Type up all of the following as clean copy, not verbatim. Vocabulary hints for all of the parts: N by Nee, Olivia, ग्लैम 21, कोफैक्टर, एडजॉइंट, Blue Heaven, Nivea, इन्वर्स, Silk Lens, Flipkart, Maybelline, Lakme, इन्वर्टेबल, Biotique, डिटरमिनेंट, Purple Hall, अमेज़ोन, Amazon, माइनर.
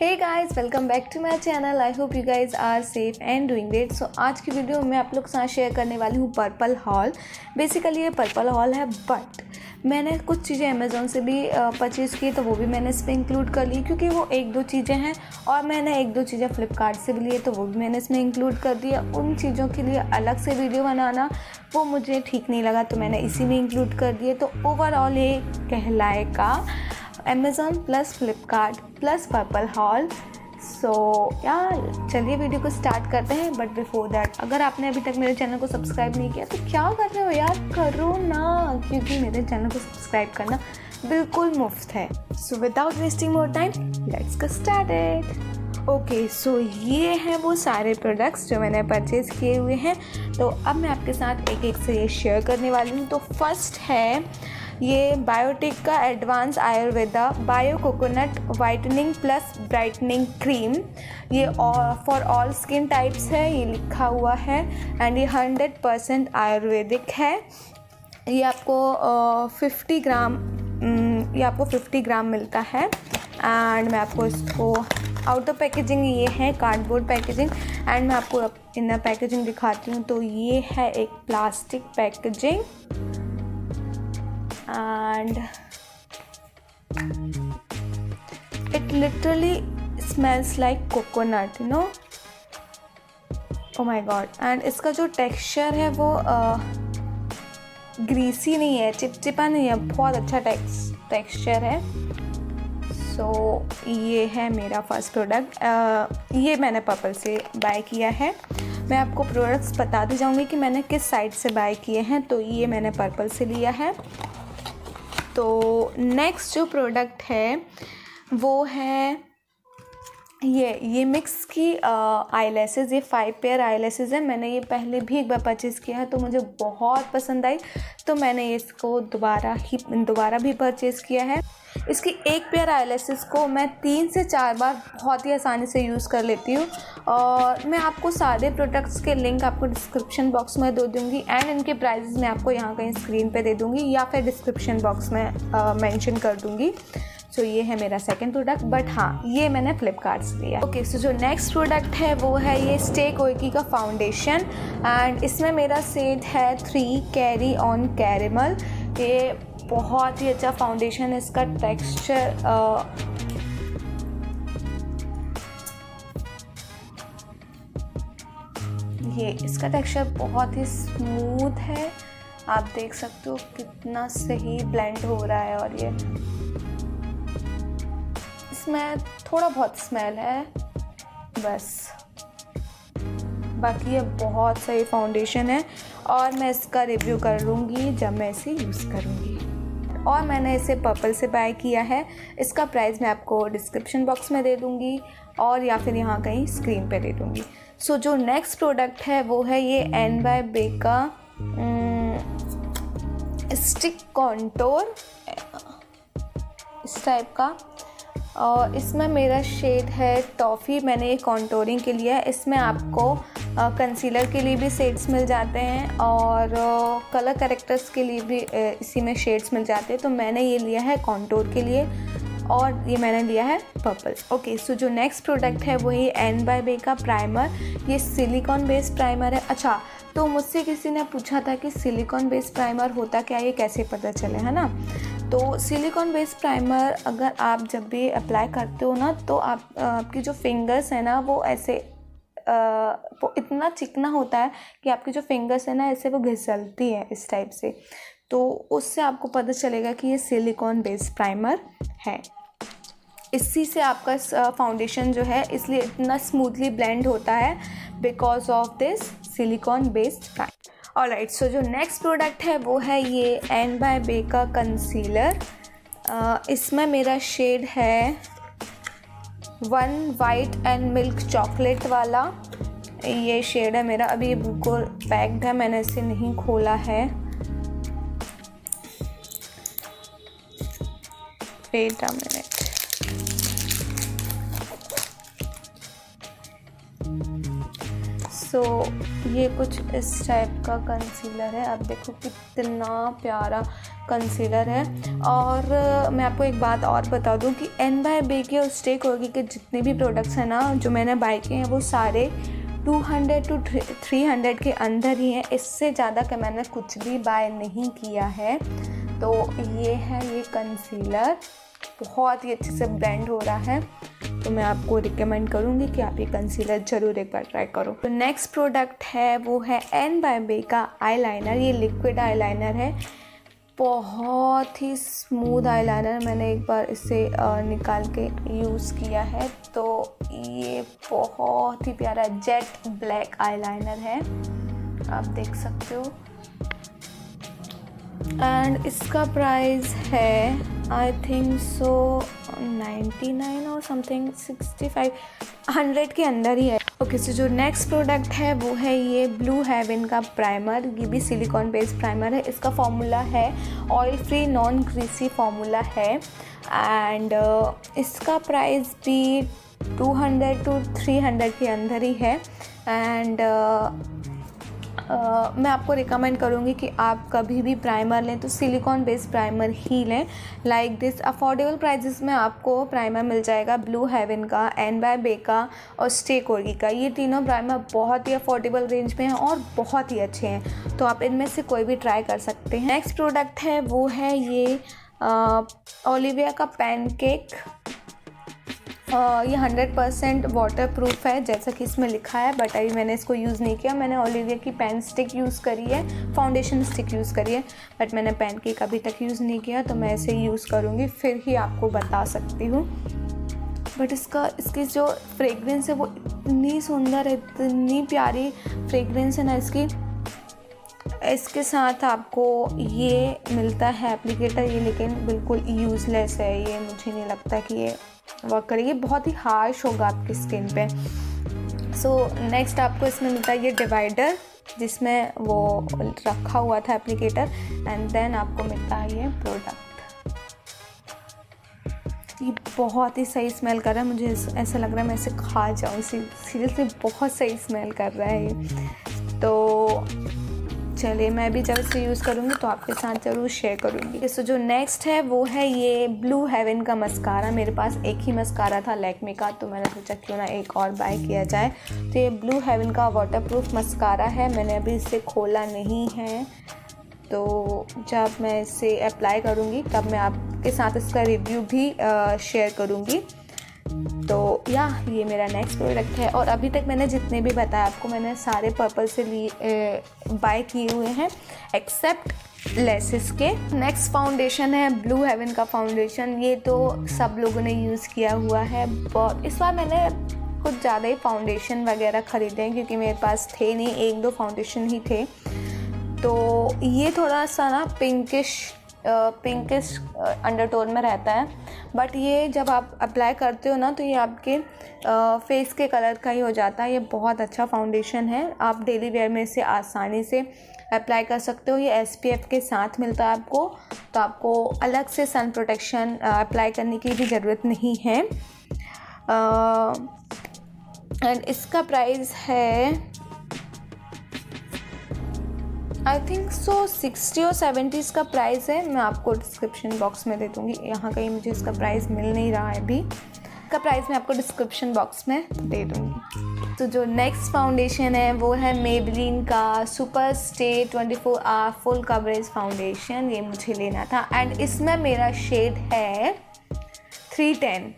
Hey guys welcome back to my channel. I hope you guys are safe and doing great. So आज की video में आप लोग के साथ शेयर करने वाली हूँ पर्पल हॉल। बेसिकली ये पर्पल हॉल है, बट मैंने कुछ चीज़ें अमेज़ोन से भी परचेज़ की तो वो भी मैंने इसमें इंक्लूड कर ली, क्योंकि वो एक दो चीज़ें हैं और मैंने एक दो चीज़ें फ्लिपकार्ट से भी लिए तो वो भी मैंने इसमें इंक्लूड कर दिया। उन चीज़ों के लिए अलग से वीडियो बनाना वो मुझे ठीक नहीं लगा तो मैंने इसी में इंक्लूड कर दिए। तो ओवरऑल ये कहलाएगा Amazon plus Flipkart plus purple haul. So यार चलिए वीडियो को स्टार्ट करते हैं। बट बिफोर दैट अगर आपने अभी तक मेरे चैनल को सब्सक्राइब नहीं किया तो क्या कर रहे हो यार, करो ना, क्योंकि मेरे चैनल को सब्सक्राइब करना बिल्कुल मुफ्त है। So without wasting more time let's get started. Okay so ये हैं वो सारे प्रोडक्ट्स जो मैंने परचेज़ किए हुए हैं। तो अब मैं आपके साथ एक एक से ये शेयर करने वाली हूँ। तो फर्स्ट है ये बायोटिक का advance Ayurveda bio coconut whitening plus brightening cream. ये फॉर ऑल स्किन टाइप्स है ये लिखा हुआ है, एंड ये 100% आयुर्वेदिक है। ये आपको 50 ग्राम मिलता है, एंड मैं आपको इसको आउटर पैकेजिंग ये है कार्डबोर्ड पैकेजिंग, एंड मैं आपको इनर पैकेजिंग दिखाती हूँ। तो ये है एक plastic packaging, and it literally smells like coconut, you know, oh my god. And इसका जो टेक्सचर है वो ग्रीसी नहीं है, चिपचिपा नहीं है, बहुत अच्छा टेक्सचर है। सो ये है मेरा फर्स्ट प्रोडक्ट। ये मैंने पर्पल से बाय किया है। मैं आपको प्रोडक्ट्स बताती जाऊँगी कि मैंने किस साइट से बाय किए हैं। तो ये मैंने पर्पल से लिया है। तो नेक्स्ट जो प्रोडक्ट है वो है ये मिक्स की आईलैशेज़। ये 5 पेयर आईलैशेज़ है। मैंने ये पहले भी एक बार परचेज़ किया है तो मुझे बहुत पसंद आई तो मैंने इसको दोबारा भी परचेज़ किया है। इसकी 1 पेयर आईलैशेज़ को मैं 3 से 4 बार बहुत ही आसानी से यूज़ कर लेती हूँ, और मैं आपको सारे प्रोडक्ट्स के लिंक आपको डिस्क्रिप्शन बॉक्स में दे दूँगी, एंड इनके प्राइसेस मैं आपको यहाँ कहीं स्क्रीन पे दे दूँगी या फिर डिस्क्रिप्शन बॉक्स में मेंशन कर दूँगी। सो ये है मेरा सेकंड प्रोडक्ट, बट हाँ ये मैंने फ्लिपकार्ट से लिया। ओके सो जो नेक्स्ट प्रोडक्ट है वो है ये स्टे कोइकी का फाउंडेशन, एंड इसमें मेरा सेट है 3 कैरी ऑन कैरेमल। ये बहुत ही अच्छा फाउंडेशन है। इसका टेक्सचर बहुत ही स्मूथ है। आप देख सकते हो कितना सही ब्लेंड हो रहा है, और ये इसमें थोड़ा बहुत स्मेल है बस, बाकी ये बहुत सही फाउंडेशन है। और मैं इसका रिव्यू कर लूँगी जब मैं इसे यूज़ करूँगी। और मैंने इसे पर्पल से बाय किया है। इसका प्राइस मैं आपको डिस्क्रिप्शन बॉक्स में दे दूँगी और या फिर यहाँ कहीं स्क्रीन पे दे दूँगी। सो जो नेक्स्ट प्रोडक्ट है वो है ये एन बाय बे का स्टिक कॉन्टोर इस टाइप का, और इसमें मेरा शेड है टॉफ़ी। मैंने ये कॉन्टोरिंग के लिए है। इसमें आपको कंसीलर के लिए भी शेड्स मिल जाते हैं और कलर करेक्टर्स के लिए भी इसी में शेड्स मिल जाते हैं। तो मैंने ये लिया है कॉन्टोर के लिए, और ये मैंने लिया है पर्पल। ओके सो जो नेक्स्ट प्रोडक्ट है वो ये एन बाय बे का प्राइमर। ये सिलिकॉन बेस्ड प्राइमर है। अच्छा तो मुझसे किसी ने पूछा था कि सिलिकॉन बेस्ड प्राइमर होता क्या, ये कैसे पता चले, है ना। तो सिलिकॉन बेस्ड प्राइमर अगर आप जब भी अप्लाई करते हो ना तो आपकी जो फिंगर्स है ना वो ऐसे इतना चिकना होता है कि आपकी जो फिंगर्स है ना ऐसे वो घिसलती है इस टाइप से, तो उससे आपको पता चलेगा कि ये सिलिकॉन बेस्ड प्राइमर है। इसी से आपका फाउंडेशन जो है इसलिए इतना स्मूथली ब्लेंड होता है because of this silicone based primer. Alright so जो नेक्स्ट प्रोडक्ट है वो है ये एन बाय बे का कंसीलर। इसमें मेरा शेड है 1 वाइट एंड मिल्क चॉकलेट वाला। ये शेड है मेरा। अभी ये बिल्कुल पैक्ड है, मैंने इसे नहीं खोला है। Wait a minute. सो ये कुछ इस टाइप का कंसीलर है। आप देखो कितना प्यारा कंसीलर है। और मैं आपको एक बात और बता दूं कि एन बाय बी के और स्टेक होगी कि जितने भी प्रोडक्ट्स हैं ना जो मैंने बाय किए हैं वो सारे 200 टू 300 के अंदर ही हैं। इससे ज़्यादा का मैंने कुछ भी बाय नहीं किया है। तो ये है ये कंसीलर, बहुत ही अच्छे से ब्लेंड हो रहा है। तो मैं आपको रिकमेंड करूँगी कि आप ये कंसीलर ज़रूर एक बार ट्राई करो। तो नेक्स्ट प्रोडक्ट है वो है एन बाय बी का आईलाइनर। ये लिक्विड आईलाइनर है, बहुत ही स्मूथ आईलाइनर। मैंने एक बार इसे निकाल के यूज़ किया है तो ये बहुत ही प्यारा जेट ब्लैक आईलाइनर है, आप देख सकते हो। एंड इसका प्राइस है आई थिंक सो 99 और समथिंग 6500 के अंदर ही है। ओके सो जो नेक्स्ट प्रोडक्ट है वो है ये ब्लू हेवन का प्राइमर। ये भी सिलिकॉन बेस्ड प्राइमर है। इसका फॉर्मूला है oil free non greasy formula है। एंड इसका प्राइस भी 200 टू 300 के अंदर ही है। एंड मैं आपको रिकमेंड करूँगी कि आप कभी भी प्राइमर लें तो सिलिकॉन बेस्ड प्राइमर ही लें। लाइक दिस अफोर्डेबल प्राइजेस में आपको प्राइमर मिल जाएगा, ब्लू हेवन का, एन बाय बी का और स्टे कोर्गी का। ये तीनों प्राइमर बहुत ही अफोर्डेबल रेंज में हैं और बहुत ही अच्छे हैं, तो आप इनमें से कोई भी ट्राई कर सकते हैं। नेक्स्ट प्रोडक्ट है वो है ये ओलिविया का पैनकेक। ये 100% वाटरप्रूफ है जैसा कि इसमें लिखा है, बट अभी मैंने इसको यूज़ नहीं किया। मैंने ओलिविया की पेन स्टिक यूज़ करी है, फाउंडेशन स्टिक यूज़ करी है, बट मैंने पेन केक अभी तक यूज़ नहीं किया। तो मैं इसे यूज़ करूँगी फिर ही आपको बता सकती हूँ। बट इसकी जो फ्रेगरेंस है वो इतनी सुंदर है, इतनी प्यारी फ्रेगरेंस है ना इसकी। इसके साथ आपको ये मिलता है एप्लीकेटर, ये लेकिन बिल्कुल यूज़लेस है। ये मुझे नहीं लगता कि ये वर्क करेगी, बहुत ही हार्श होगा आपकी स्किन पे। सो नेक्स्ट आपको इसमें मिलता है ये डिवाइडर जिसमें वो रखा हुआ था एप्लीकेटर। एंड देन आपको मिलता है ये प्रोडक्ट। ये बहुत ही सही स्मेल कर रहा है, मुझे ऐसा लग रहा है मैं इसे खा जाऊँ। सीरियसली बहुत सही स्मेल कर रहा है ये। तो चलिए मैं भी जब इसे यूज़ करूँगी तो आपके साथ ज़रूर शेयर करूँगी। सो जो नेक्स्ट है वो है ये ब्लू हेवन का मस्कारा। मेरे पास एक ही मस्कारा था लैक्मे का, तो मैंने सोचा क्यों ना एक और बाय किया जाए। तो ये ब्लू हेवन का वाटरप्रूफ मस्कारा है। मैंने अभी इसे खोला नहीं है, तो जब मैं इसे अप्लाई करूँगी तब मैं आपके साथ इसका रिव्यू भी शेयर करूँगी। तो या ये मेरा नेक्स्ट प्रोडक्ट है। और अभी तक मैंने जितने भी बताया आपको, मैंने सारे पर्पल से बाय किए हुए हैं एक्सेप्ट लेसेस के। नेक्स्ट फाउंडेशन है ब्लू हेवन का फाउंडेशन। ये तो सब लोगों ने यूज़ किया हुआ है। इस बार मैंने कुछ ज़्यादा ही फाउंडेशन वगैरह ख़रीदे हैं क्योंकि मेरे पास थे नहीं, एक दो फाउंडेशन ही थे। तो ये थोड़ा सा ना पिंकिश अंडरटोन में रहता है, बट ये जब आप अप्लाई करते हो ना तो ये आपके फेस के कलर का ही हो जाता है। ये बहुत अच्छा फाउंडेशन है, आप डेली वेयर में इसे आसानी से अप्लाई कर सकते हो। ये SPF के साथ मिलता है आपको, तो आपको अलग से सन प्रोटेक्शन अप्लाई करने की भी ज़रूरत नहीं है। एंड इसका प्राइस है आई थिंक सो 60 और 70 इसका प्राइस है। मैं आपको डिस्क्रिप्शन बॉक्स में दे दूँगी, यहाँ कहीं मुझे इसका प्राइस मिल नहीं रहा है अभी। इसका प्राइस मैं आपको डिस्क्रिप्शन बॉक्स में दे दूँगी। तो जो नेक्स्ट फाउंडेशन है वो है मेबलिन का super stay 24 hour full coverage foundation. ये मुझे लेना था एंड इसमें मेरा शेड है 310,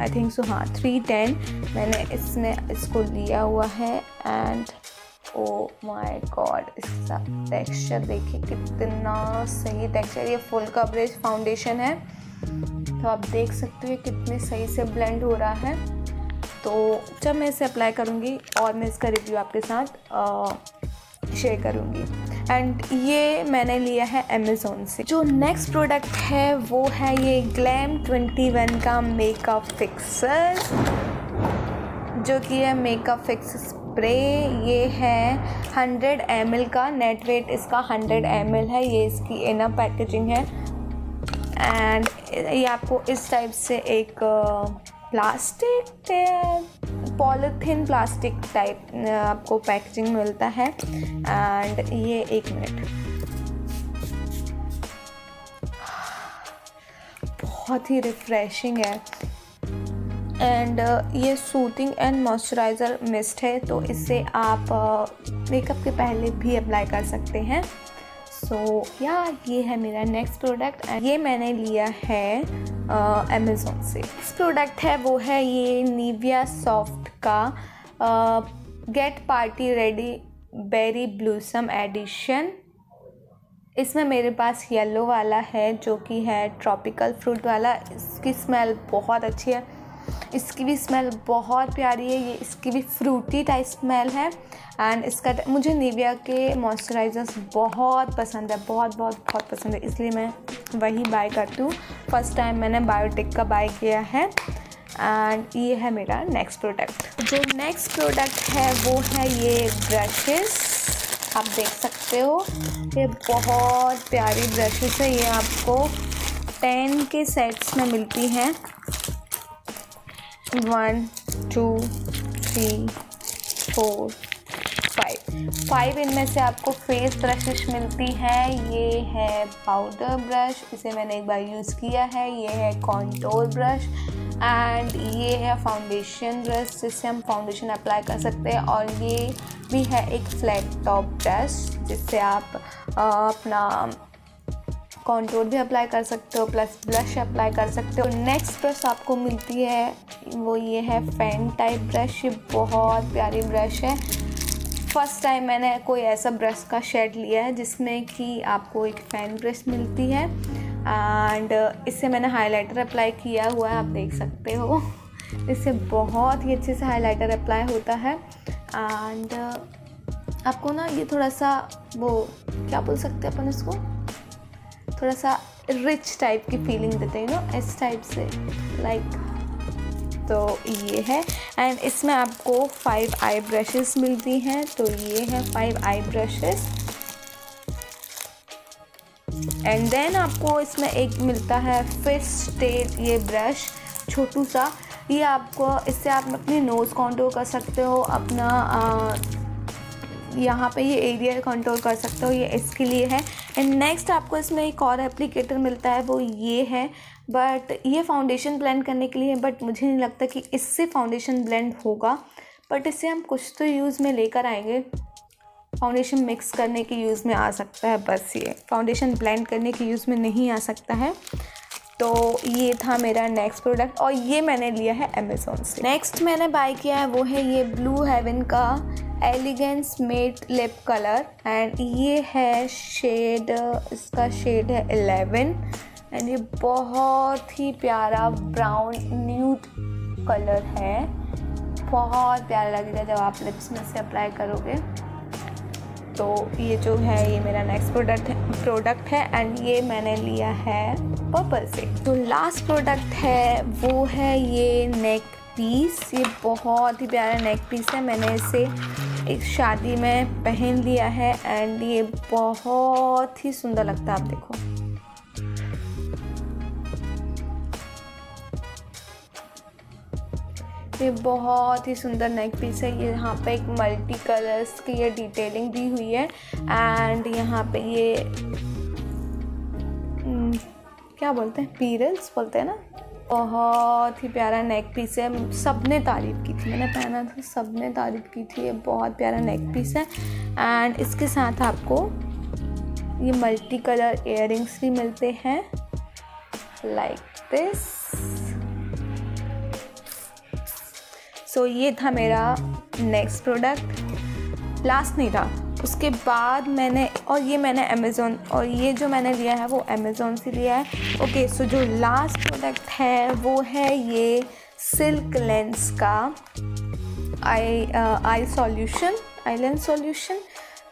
आई थिंक सो हाँ 310 मैंने इसमें इसको लिया हुआ है। एंड ओ माय गॉड इसका टेक्सचर देखिए कितना सही टेक्सचर। ये फुल कवरेज फाउंडेशन है, तो आप देख सकते हो कितने सही से ब्लेंड हो रहा है। तो जब मैं इसे अप्लाई करूँगी और मैं इसका रिव्यू आपके साथ शेयर करूँगी। एंड ये मैंने लिया है अमेज़ोन से। जो नेक्स्ट प्रोडक्ट है वो है ये ग्लैम 21 का मेकअप फिक्सर, जो कि है मेकअप फिक्स स्प्रे। ये है 100 ml का, नेट वेट इसका 100 ml है। ये इसकी इनर पैकेजिंग है। एंड ये आपको इस टाइप से एक प्लास्टिक पॉलीथिन प्लास्टिक टाइप आपको पैकेजिंग मिलता है। एंड ये एक मिनट बहुत ही रिफ़्रेशिंग है। एंड ये सूथिंग एंड मॉइस्चराइज़र मिस्ट है, तो इससे आप मेकअप के पहले भी अप्लाई कर सकते हैं। सो ये है मेरा नेक्स्ट प्रोडक्ट, एंड ये मैंने लिया है अमेज़ोन से। नेक्स्ट प्रोडक्ट है वो है ये निविया सॉफ्ट का get party ready berry blossom edition. इसमें मेरे पास येलो वाला है जो कि है ट्रॉपिकल फ्रूट वाला। इसकी स्मेल बहुत अच्छी है, इसकी भी स्मेल बहुत प्यारी है, ये इसकी भी फ्रूटी टाइप स्मेल है। एंड इसका मुझे निविया के मॉइस्चराइज़र्स बहुत पसंद है, बहुत बहुत बहुत पसंद है, इसलिए मैं वही बाय करती हूँ। फर्स्ट टाइम मैंने बायोटिक का बाय किया है। एंड ये है मेरा नेक्स्ट प्रोडक्ट। जो नेक्स्ट प्रोडक्ट है वो है ये ब्रशेस, आप देख सकते हो ये बहुत प्यारी ब्रशेस है। ये आपको 10 के सेट्स में मिलती हैं, 1 2 3 4 5 इनमें से आपको फेस ब्रशेस मिलती हैं। ये है पाउडर ब्रश, इसे मैंने एक बार यूज़ किया है। ये है कॉन्टोर ब्रश, एंड ये है फाउंडेशन ब्रश जिससे हम फाउंडेशन अप्लाई कर सकते हैं। और ये भी है एक फ्लैट टॉप ब्रश जिससे आप अपना कॉन्टूर भी अप्लाई कर सकते हो प्लस ब्लश अप्लाई कर सकते हो। नेक्स्ट ब्रश आपको मिलती है वो ये है फैन टाइप ब्रश, ये बहुत प्यारी ब्रश है। फर्स्ट टाइम मैंने कोई ऐसा ब्रश का शेड लिया है जिसमें कि आपको एक फैन ब्रश मिलती है। एंड इससे मैंने हाइलाइटर अप्लाई किया हुआ है, आप देख सकते हो, इससे बहुत ही अच्छे से हाइलाइटर अप्लाई होता है। एंड आपको ना ये थोड़ा सा वो क्या बोल सकते हैं अपन इसको, थोड़ा सा रिच टाइप की फीलिंग देते हैं ना, इस टाइप से लाइक। तो ये है, एंड इसमें आपको 5 आई ब्रशेस मिलती हैं। तो ये है 5 आई ब्रशेस, एंड देन आपको इसमें एक मिलता है फिस्ट टेल, ये ब्रश छोटू सा, ये आपको इससे आप अपने नोज़ कंटूर कर सकते हो, अपना यहाँ पे ये एरिया कंटूर कर सकते हो, ये इसके लिए है। एंड नेक्स्ट आपको इसमें एक और एप्लीकेटर मिलता है वो ये है, बट ये फाउंडेशन ब्लेंड करने के लिए है, बट मुझे नहीं लगता कि इससे फाउंडेशन ब्लेंड होगा, बट इससे हम कुछ तो यूज़ में लेकर आएंगे, फाउंडेशन मिक्स करने के यूज़ में आ सकता है, बस ये फाउंडेशन ब्लेंड करने के यूज़ में नहीं आ सकता है। तो ये था मेरा नेक्स्ट प्रोडक्ट, और ये मैंने लिया है अमेज़ोन से। नेक्स्ट मैंने बाय किया है वो है ये ब्लू हेवन का elegance matte lip colour, and ये है शेड, इसका शेड है 11, एंड ये बहुत ही प्यारा ब्राउन न्यूड कलर है, बहुत प्यारा लगेगा जब आप लिप्स में से अप्लाई करोगे। तो ये जो है ये मेरा नेक्स्ट प्रोडक्ट है, एंड ये मैंने लिया है पर्पल से। तो लास्ट प्रोडक्ट है वो है ये नेक पीस, ये बहुत ही प्यारा नेक पीस है, मैंने इसे एक शादी में पहन लिया है, एंड ये बहुत ही सुंदर लगता है, आप देखो। ये बहुत ही सुंदर नेक पीस है, यहाँ पे एक मल्टी कलर्स की ये डिटेलिंग दी हुई है। एंड यहाँ पे ये क्या बोलते हैं, पीरल्स बोलते हैं ना, बहुत ही प्यारा नेक पीस है, सबने तारीफ़ की थी, मैंने पहना था सबने तारीफ़ की थी, ये बहुत प्यारा नेक पीस है। एंड इसके साथ आपको ये मल्टी कलर इयररिंग्स भी मिलते हैं लाइक दिस। सो ये था मेरा नेक्स्ट प्रोडक्ट, लास्ट नहीं था। उसके बाद मैंने, और ये मैंने अमेज़ोन, और ये जो मैंने लिया है वो अमेज़ोन से लिया है। ओके, सो जो लास्ट प्रोडक्ट है वो है ये सिल्क लेंस का eye solution, eye lens solution,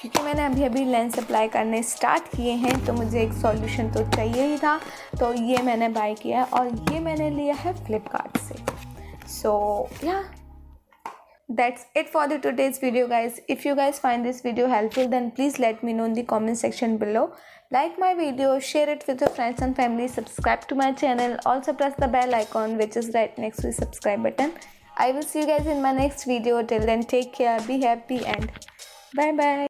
क्योंकि मैंने अभी अभी लेंस अप्लाई करने स्टार्ट किए हैं तो मुझे एक सॉल्यूशन तो चाहिए ही था। तो ये मैंने बाय किया और ये मैंने लिया है फ्लिपकार्ट से। So yeah, that's it for the today's video guys. If you guys find this video helpful then please let me know in the comment section below. Like my video, share it with your friends and family, subscribe to my channel, also press the bell icon which is right next to the subscribe button. I will see you guys in my next video. Till then take care, be happy and bye bye.